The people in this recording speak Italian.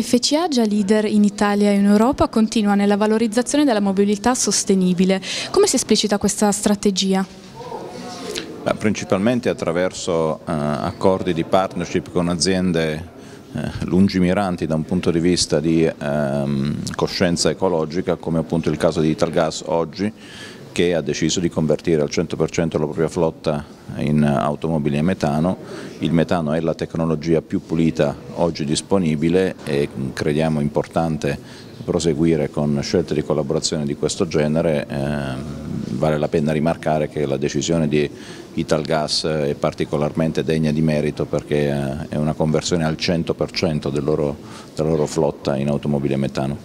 FCA, già leader in Italia e in Europa, continua nella valorizzazione della mobilità sostenibile. Come si esplicita questa strategia? Principalmente attraverso accordi di partnership con aziende lungimiranti da un punto di vista di coscienza ecologica, come appunto il caso di Italgas oggi, che ha deciso di convertire al 100% la propria flotta in automobili a metano. Il metano è la tecnologia più pulita oggi disponibile e crediamo importante proseguire con scelte di collaborazione di questo genere. Vale la pena rimarcare che la decisione di Italgas è particolarmente degna di merito, perché è una conversione al 100% della loro flotta in automobile a metano.